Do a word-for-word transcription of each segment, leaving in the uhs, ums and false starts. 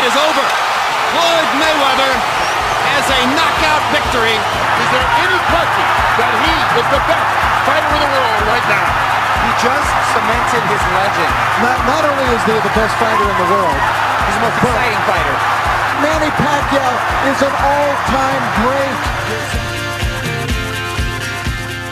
fight is over. Floyd Mayweather has a knockout victory. Is there any question that he is the best fighter in the world right now? He just cemented his legend. Not, not only is he the best fighter in the world, he's the most exciting fighter. Manny Pacquiao is an all-time great.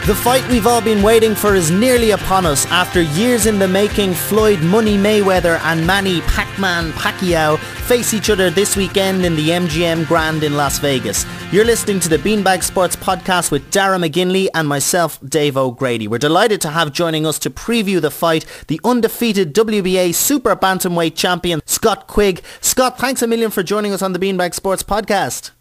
The fight we've all been waiting for is nearly upon us. After years in the making, Floyd Money Mayweather and Manny Pac-Man Pacquiao face each other this weekend in the M G M Grand in Las Vegas. You're listening to the Beanbag Sports Podcast with Darragh McGinley and myself, Dave O'Grady. We're delighted to have joining us to preview the fight the undefeated W B A Super Bantamweight Champion, Scott Quigg. Scott, thanks a million for joining us on the Beanbag Sports Podcast.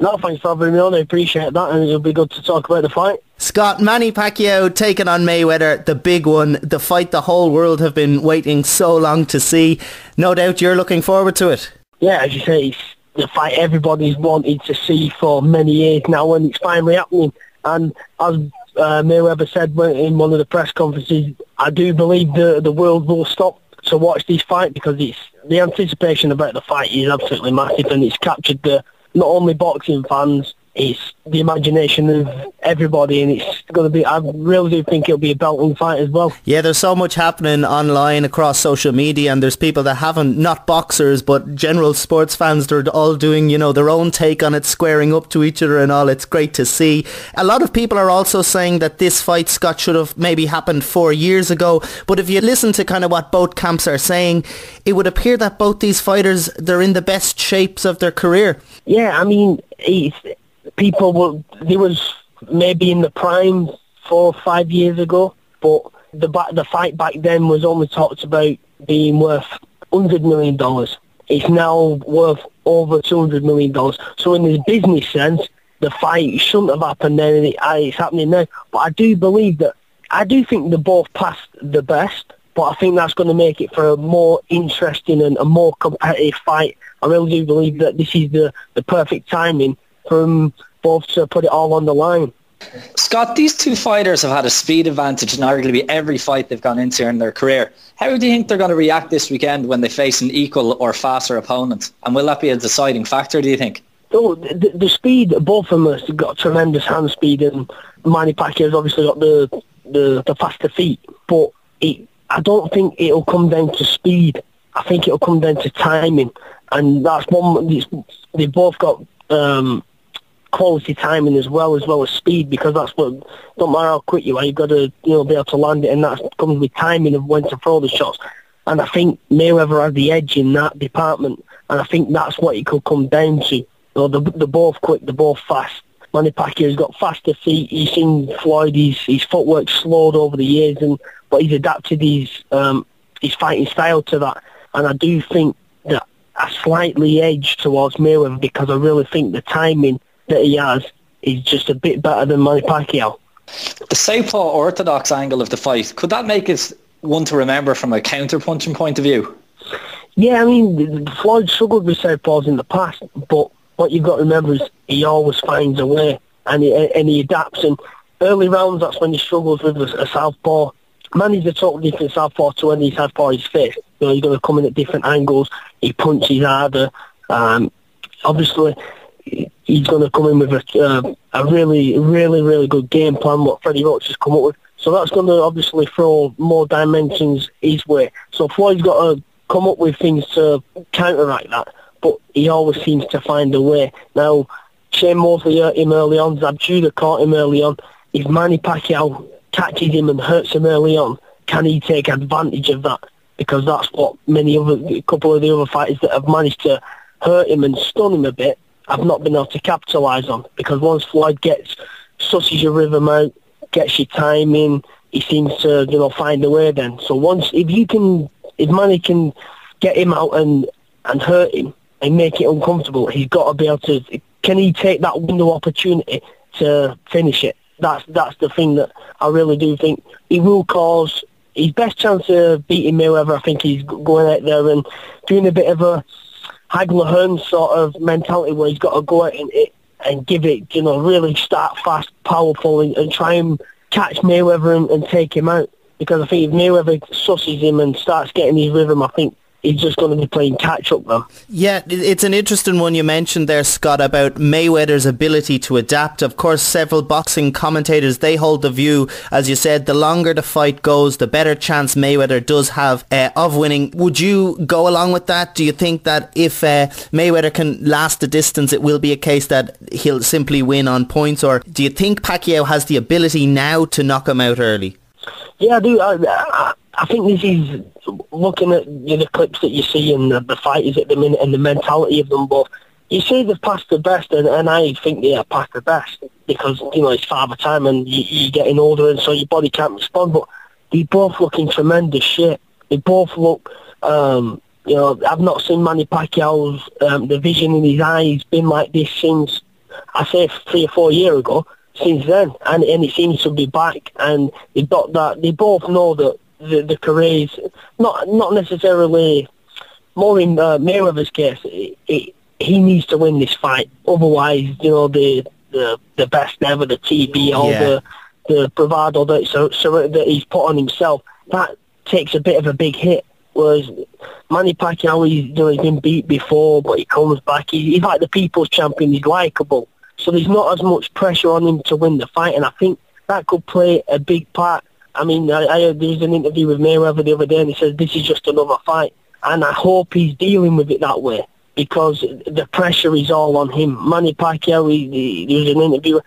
No, thanks for having me on. I appreciate that, and it'll be good to talk about the fight. Scott, Manny Pacquiao taking on Mayweather, the big one, the fight the whole world have been waiting so long to see. No doubt you're looking forward to it. Yeah, as you say, it's the fight everybody's wanted to see for many years now, and it's finally happening. And as uh, Mayweather said in one of the press conferences, I do believe the, the world will stop to watch this fight, because it's the anticipation about the fight is absolutely massive, and it's captured the not only boxing fans, it's the imagination of everybody, and it's going to be, I really do think it'll be a belting fight as well. Yeah, there's so much happening online across social media, and there's people that haven't, not boxers, but general sports fans, they're all doing, you know, their own take on it, squaring up to each other and all. It's great to see. A lot of people are also saying that this fight, Scott, should have maybe happened four years ago, but if you listen to kind of what both camps are saying, it would appear that both these fighters, they're in the best shapes of their career. Yeah, I mean, it's... People were, they was maybe in the prime four or five years ago, but the the fight back then was only talked about being worth one hundred million dollars. It's now worth over two hundred million dollars. So in this business sense, the fight shouldn't have happened then, and it, it's happening now. But I do believe that, I do think they're both past the best, but I think that's going to make it for a more interesting and a more competitive fight. I really do believe that this is the, the perfect timing from both to put it all on the line. Scott, these two fighters have had a speed advantage in arguably every fight they've gone into in their career. How do you think they're going to react this weekend when they face an equal or faster opponent? And will that be a deciding factor, do you think? Oh, the, the speed, both of them have got tremendous hand speed, and Manny Pacquiao's obviously got the, the, the faster feet, but it, I don't think it'll come down to speed. I think it'll come down to timing, and that's one, they've both got... Um, quality timing as well as well as speed, because that's what, don't matter how quick you are, you've got to, you know, be able to land it, and that comes with timing of when to throw the shots. And I think Mayweather had the edge in that department, and I think that's what it could come down to. You know, they're, they're both quick, they're both fast. Manny Pacquiao's got faster feet. You've seen Floyd, his, his footwork's slowed over the years, and but he's adapted his um, his fighting style to that, and I do think that a slightly edge towards Mayweather, because I really think the timing that he has is just a bit better than Manny Pacquiao. The southpaw orthodox angle of the fight, could that make it one to remember from a counter-punching point of view? Yeah, I mean, Floyd struggled with southpaws in the past, but what you've got to remember is he always finds a way, and he, and he adapts. And early rounds, that's when he struggles with a, a southpaw. Manny's a totally different southpaw to when he's southpaw is faced. You know, he's going to come in at different angles, he punches harder. Um, obviously... he's going to come in with a, uh, a really, really, really good game plan, what Freddie Roach has come up with. So that's going to obviously throw more dimensions his way. So Floyd's got to come up with things to counteract that, but he always seems to find a way. Now, Shane Mosley hurt him early on, Zab Judah caught him early on. If Manny Pacquiao catches him and hurts him early on, can he take advantage of that? Because that's what many other, a couple of the other fighters that have managed to hurt him and stun him a bit, I've not been able to capitalise on, because once Floyd gets, susses your rhythm out, gets your timing, he seems to, you know, find a way then. So once, if you can, if Manny can get him out and, and hurt him and make it uncomfortable, he's got to be able to, can he take that window opportunity to finish it? That's, that's the thing that I really do think he will cause. His best chance of beating Mayweather, I think he's going out there and doing a bit of a Hagler Hearn sort of mentality, where he's got to go out and, and give it, you know, really start fast, powerful, and, and try and catch Mayweather and, and take him out. Because I think if Mayweather susses him and starts getting his rhythm, I think he's just going to be playing catch-up now. Yeah, it's an interesting one you mentioned there, Scott, about Mayweather's ability to adapt. Of course, several boxing commentators, they hold the view, as you said, the longer the fight goes, the better chance Mayweather does have uh, of winning. Would you go along with that? Do you think that if uh, Mayweather can last the distance, it will be a case that he'll simply win on points? Or do you think Pacquiao has the ability now to knock him out early? Yeah, I do. I, I, I think this is, looking at you know, the clips that you see and the, the fighters at the minute and the mentality of them both, you see they've passed the best, and, and I think they have passed the best because, you know, it's father time and you, you're getting older and so your body can't respond, but they both look in tremendous shape. They both look, um, you know, I've not seen Manny Pacquiao's, um, the vision in his eyes been like this since, I say, three or four years ago. Since then, and, and it seems to be back, and they got that. They both know that the, the career is not not necessarily more in uh, Mayweather's case. It, it, he needs to win this fight, otherwise, you know, the the, the best ever, the T V, all yeah. the the bravado that so, so that he's put on himself, that takes a bit of a big hit. Whereas Manny Pacquiao, he's, you know, he's been beat before, but he comes back. He, he's like the people's champion. He's likable. So there's not as much pressure on him to win the fight, and I think that could play a big part. I mean, I, I there was an interview with Mayweather the other day, and he said this is just another fight, and I hope he's dealing with it that way because the pressure is all on him. Manny Pacquiao, he, he, there was an interview,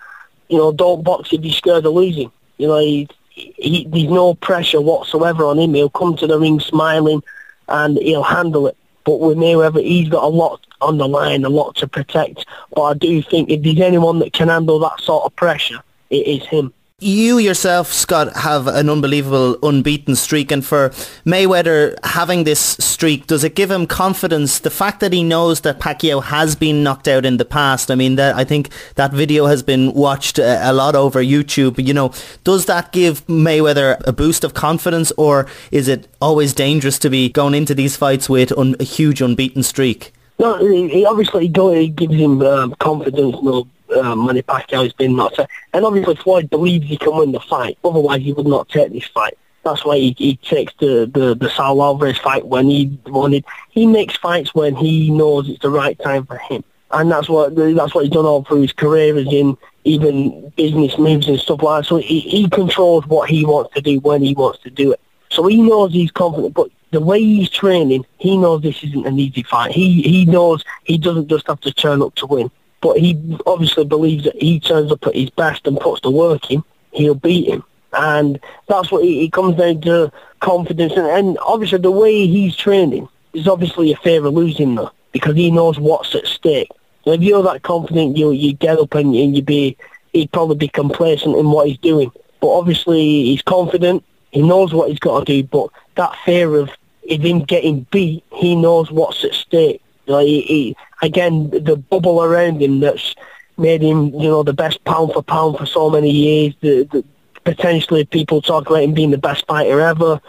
you know, don't box if you're scared of losing. You know, he, he, there's no pressure whatsoever on him. He'll come to the ring smiling, and he'll handle it. But with Mayweather, he's got a lot on the line, a lot to protect. But I do think if there's anyone that can handle that sort of pressure, it is him. You yourself, Scott, have an unbelievable unbeaten streak, and for Mayweather having this streak, does it give him confidence? The fact that he knows that Pacquiao has been knocked out in the past, I mean, that, I think that video has been watched a, a lot over YouTube. You know, does that give Mayweather a boost of confidence, or is it always dangerous to be going into these fights with un, a huge unbeaten streak? No, it obviously gives him um, confidence. You know, Um, Manny Pacquiao has been knocked out, and obviously Floyd believes he can win the fight, otherwise he would not take this fight. That's why he, he takes the, the, the Saul Alvarez fight when he wanted. He makes fights when he knows it's the right time for him, and that's what that's what he's done all through his career, as in even business moves and stuff like that. So he, he controls what he wants to do when he wants to do it, so he knows he's confident. But the way he's training, he knows this isn't an easy fight. He he knows he doesn't just have to turn up to win. But he obviously believes that he turns up at his best and puts the work in, he'll beat him. And that's what he, he comes down to, confidence. And, and obviously the way he's training is obviously a fear of losing though, because he knows what's at stake. So if you're that confident, you you get up and, and you be, he'd probably be complacent in what he's doing. But obviously he's confident, he knows what he's got to do, but that fear of, of him getting beat, he knows what's at stake. You know, he, he, again, the bubble around him that's made him, you know, the best pound for pound for so many years. The, the, potentially, people talk about him being the best fighter ever.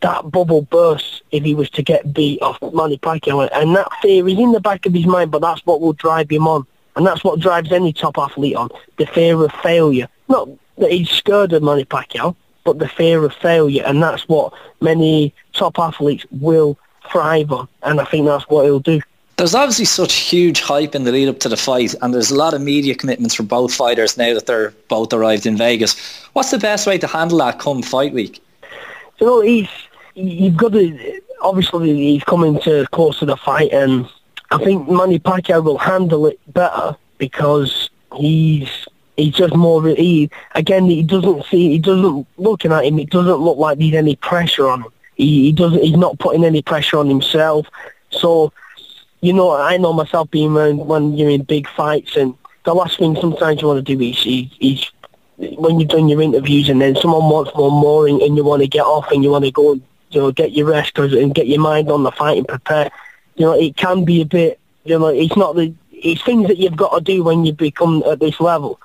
That bubble bursts if he was to get beat off Manny Pacquiao, and that fear is in the back of his mind. But that's what will drive him on, and that's what drives any top athlete on: the fear of failure. Not that he's scared of Manny Pacquiao, but the fear of failure, and that's what many top athletes will thrive on, and I think that's what he'll do. There's obviously such huge hype in the lead up to the fight, and there's a lot of media commitments from both fighters now that they're both arrived in Vegas. What's the best way to handle that come fight week? You know, he's, you've got to, obviously he's coming to close to the fight, and I think Manny Pacquiao will handle it better because he's he's just more, he, again, he doesn't see, he doesn't, looking at him, it doesn't look like there's any pressure on him. He, he doesn't, he's not putting any pressure on himself. So, you know, I know myself being around when you're in big fights, and the last thing sometimes you want to do is, is, is when you've done your interviews and then someone wants one more and, and you want to get off and you want to go and, you know, get your rest and get your mind on the fight and prepare. You know, it can be a bit, you know, it's not the, it's things that you've got to do when you become at this level.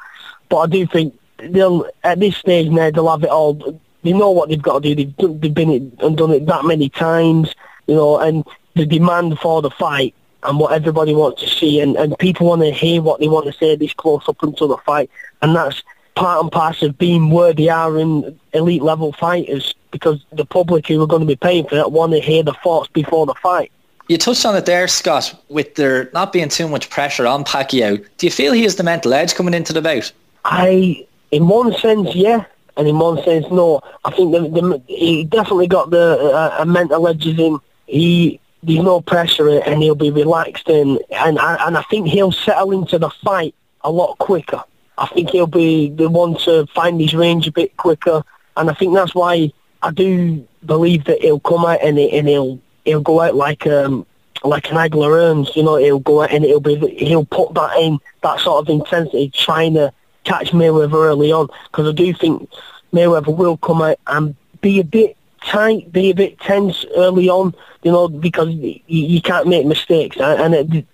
But I do think they'll, at this stage now, they'll have it all. They know what they've got to do. They've done, they've been it and done it that many times, you know, and the demand for the fight and what everybody wants to see, and, and people want to hear what they want to say this close up until the fight, and that's part and parcel of being where they are in elite level fighters. because the public who were going to be paying for it want to hear the thoughts before the fight. You touched on it there, Scott, with there not being too much pressure on Pacquiao. Do you feel he has the mental edge coming into the bout? I, in one sense, yeah, and in one sense, no. I think the, the, he definitely got the uh, a mental edge in. He, there's no pressure, and he'll be relaxed, and and I, and I think he'll settle into the fight a lot quicker. I think he'll be the one to find his range a bit quicker, and I think that's why I do believe that he'll come out and, he, and he'll. He'll go out like um, like an Agler Earns, you know. He'll go out and he'll be he'll put that in, that sort of intensity, trying to catch Mayweather early on. Because I do think Mayweather will come out and be a bit tight, be a bit tense early on, you know, because you, you can't make mistakes. And at,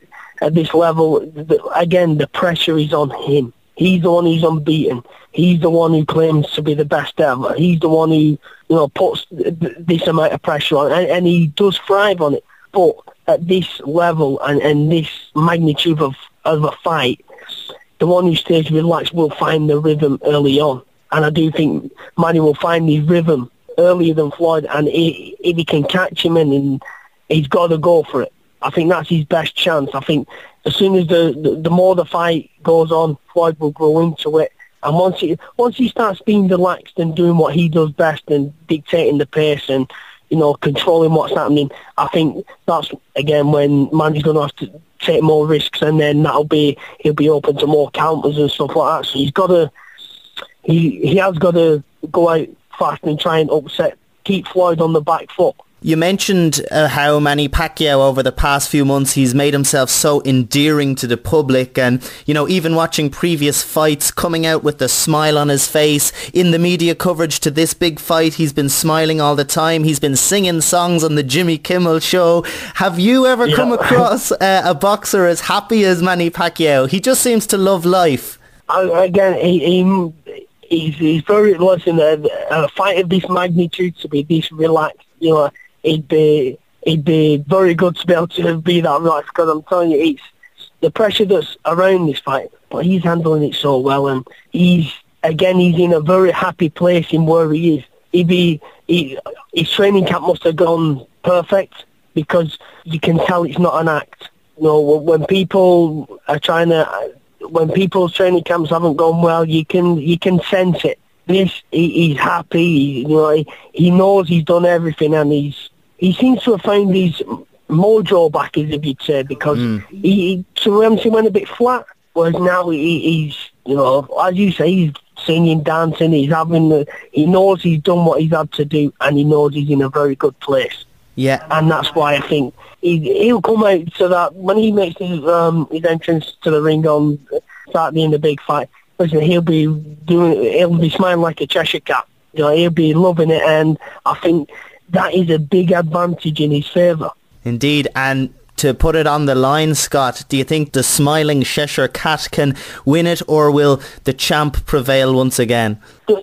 at this level, again, the pressure is on him. He's the one who's unbeaten. He's the one who claims to be the best ever. He's the one who, you know, puts this amount of pressure on, and, and he does thrive on it. But at this level and, and this magnitude of, of a fight, the one who stays relaxed will find the rhythm early on. And I do think Manny will find his rhythm earlier than Floyd, and he, if he can catch him in, and he's got to go for it. I think that's his best chance. I think as soon as the, the, the more the fight goes on, Floyd will grow into it. And once he, once he starts being relaxed and doing what he does best and dictating the pace and, you know, controlling what's happening, I think that's, again, when Manny's going to have to take more risks, and then that'll be, he'll be open to more counters and stuff like that. So he's got to, he, he has got to go out fast and try and upset, keep Floyd on the back foot. You mentioned uh, how Manny Pacquiao over the past few months he's made himself so endearing to the public, and you know, even watching previous fights, coming out with a smile on his face. In the media coverage to this big fight, he's been smiling all the time. He's been singing songs on the Jimmy Kimmel show. Have you ever yeah. come across uh, a boxer as happy as Manny Pacquiao? He just seems to love life. I, again, he, he, he's, he's very lucky in a, a fight of this magnitude to be this relaxed, you know. It'd be it'd be very good to be able to be that relaxed, because I'm telling you, it's the pressure that's around this fight, but he's handling it so well, and he's again he's in a very happy place in where he is. He'd be, he, his training camp must have gone perfect, because you can tell it's not an act. You know, when people are trying to, when people's training camps haven't gone well, you can you can sense it. This he, he's happy. You know, he, he knows he's done everything, and he's. He seems to have found his mojo back, as if you'd say, because mm. he, he, he went a bit flat, whereas now he, he's, you know, as you say, he's singing, dancing, he's having, the, he knows he's done what he's had to do, and he knows he's in a very good place. Yeah. And that's why I think he, he'll come out so that when he makes his, um, his entrance to the ring on Saturday in the big fight, listen, he'll be doing, he'll be smiling like a Cheshire cat. You know, he'll be loving it, and I think that is a big advantage in his favour. Indeed, and to put it on the line, Scott, do you think the smiling Cheshire cat can win it, or will the champ prevail once again?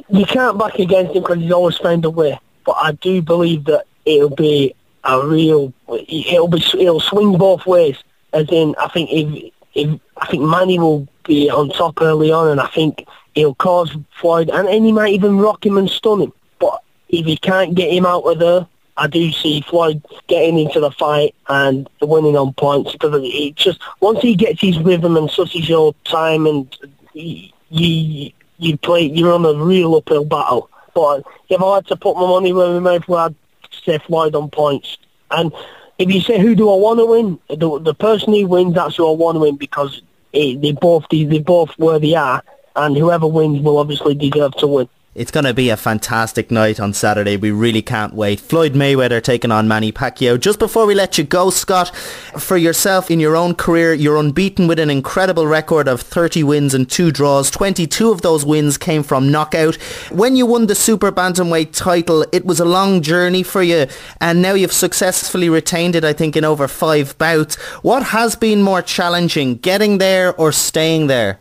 You can't back against him, because he's always found a way. But I do believe that it'll be a real, it'll be, it'll swing both ways. As in, I think if, if I think Manny will be on top early on, and I think he'll cause Floyd, and, and he might even rock him and stun him. But if he can't get him out of there, I do see Floyd getting into the fight and winning on points, because it just, once he gets his rhythm and susses your time, and you you, you play, you're on a real uphill battle. But if I had to put my money where my mouth was, I'd say Floyd on points. And if you say who do I want to win, the, the person who wins, that's who I want to win, because it, they both they both where they are, and whoever wins will obviously deserve to win. It's going to be a fantastic night on Saturday. We really can't wait. Floyd Mayweather taking on Manny Pacquiao. Just before we let you go, Scott, for yourself in your own career, you're unbeaten with an incredible record of thirty wins and two draws. twenty-two of those wins came from knockout. When you won the Super Bantamweight title, it was a long journey for you, and now you've successfully retained it, I think, in over five bouts. What has been more challenging, getting there or staying there?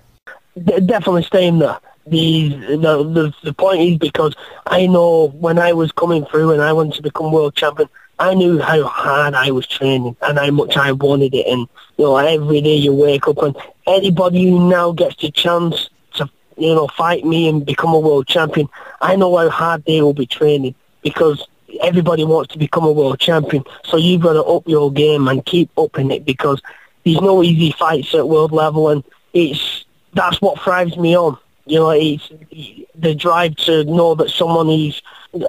D- definitely staying there. The, the the point is, because I know when I was coming through and I wanted to become world champion, I knew how hard I was training and how much I wanted it. And you know, every day you wake up, and anybody who now gets the chance to, you know, fight me and become a world champion, I know how hard they will be training. because everybody wants to become a world champion. So you've got to up your game and keep upping it, because there's no easy fights at world level, and it's that's what thrives me on. You know, it's the drive to know that someone is,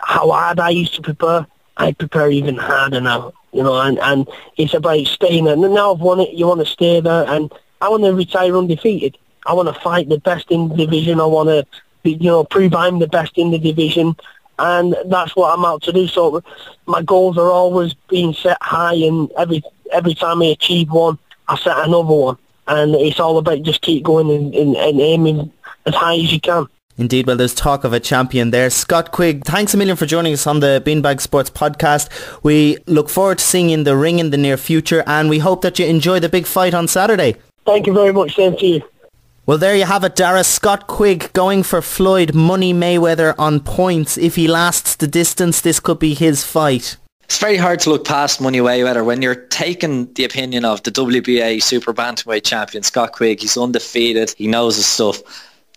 how hard I used to prepare, I prepare even harder now. You know, and, and it's about staying there. Now I've won it, you want to stay there, and I want to retire undefeated. I want to fight the best in the division. I want to, you know, prove I'm the best in the division, and that's what I'm out to do. So my goals are always being set high, and every every time I achieve one, I set another one. And it's all about just keep going and, and, and aiming as high as you can. Indeed. Well, there's talk of a champion there. Scott Quigg, thanks a million for joining us on the Beanbag Sports Podcast. We look forward to seeing you in the ring in the near future, and we hope that you enjoy the big fight on Saturday. Thank you very much. Same to you. Well, there you have it, Darragh. Scott Quigg going for Floyd Money Mayweather on points. If he lasts the distance, this could be his fight. It's very hard to look past Money Mayweather when you're taking the opinion of the W B A Super Bantamweight Champion, Scott Quigg. He's undefeated. He knows his stuff.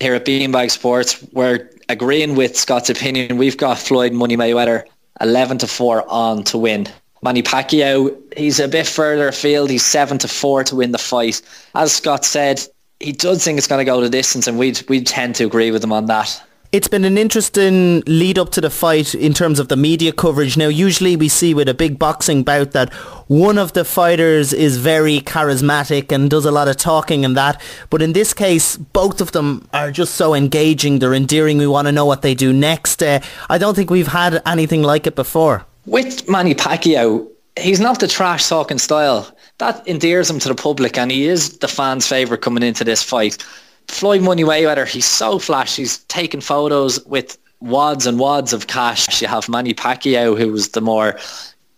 Here at Beanbag Sports, we're agreeing with Scott's opinion. We've got Floyd Money Mayweather eleven to four on to win. Manny Pacquiao, he's a bit further afield. He's seven to four to win the fight. As Scott said, he does think it's going to go the distance, and we we tend to agree with him on that. It's been an interesting lead up to the fight in terms of the media coverage. Now, usually we see with a big boxing bout that one of the fighters is very charismatic and does a lot of talking and that. But in this case, both of them are just so engaging. They're endearing. We want to know what they do next. Uh, I don't think we've had anything like it before. With Manny Pacquiao, he's not the trash talking style. That endears him to the public, and he is the fans' favourite coming into this fight. Floyd Money Mayweather, he's so flash. He's taking photos with wads and wads of cash. You have Manny Pacquiao, who was the more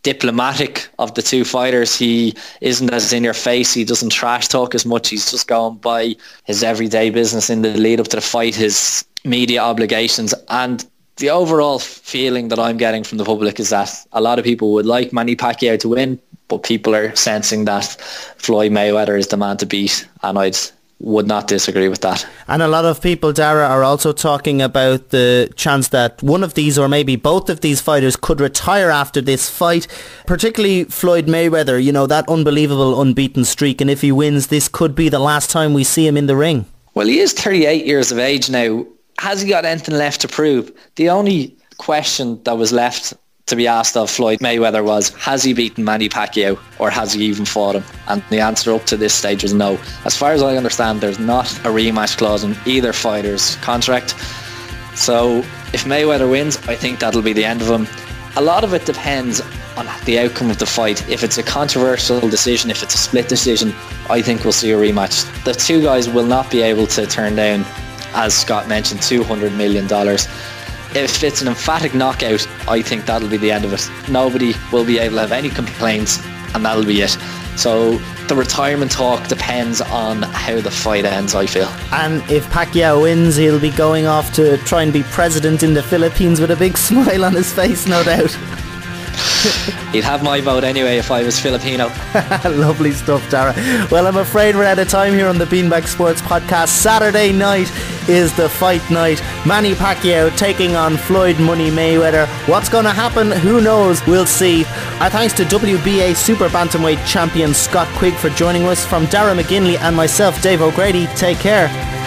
diplomatic of the two fighters. He isn't as in your face. He doesn't trash talk as much. He's just going by his everyday business in the lead up to the fight, his media obligations. And the overall feeling that I'm getting from the public is that a lot of people would like Manny Pacquiao to win, but people are sensing that Floyd Mayweather is the man to beat. And I'd would not disagree with that. And a lot of people, Darragh, are also talking about the chance that one of these or maybe both of these fighters could retire after this fight, particularly Floyd Mayweather, you know, that unbelievable unbeaten streak. And if he wins, this could be the last time we see him in the ring. Well, he is thirty-eight years of age now. Has he got anything left to prove? The only question that was left to be asked of Floyd Mayweather was, has he beaten Manny Pacquiao, or has he even fought him? And the answer up to this stage was no. As far as I understand, there's not a rematch clause in either fighter's contract. So if Mayweather wins, I think that'll be the end of him. A lot of it depends on the outcome of the fight. If it's a controversial decision, if it's a split decision, I think we'll see a rematch. The two guys will not be able to turn down, as Scott mentioned, two hundred million dollars. If it's an emphatic knockout, I think that'll be the end of it. Nobody will be able to have any complaints, and that'll be it. So the retirement talk depends on how the fight ends, I feel. And if Pacquiao wins, he'll be going off to try and be president in the Philippines with a big smile on his face, no doubt. He'd have my vote anyway if I was Filipino. Lovely stuff, Darragh. Well, I'm afraid we're out of time here on the Beanbag Sports Podcast. Saturday night is the fight night. Manny Pacquiao taking on Floyd Money Mayweather. What's going to happen? Who knows? We'll see. Our thanks to W B A Super Bantamweight Champion Scott Quigg for joining us. From Darragh McGinley and myself, Dave O'Grady, take care.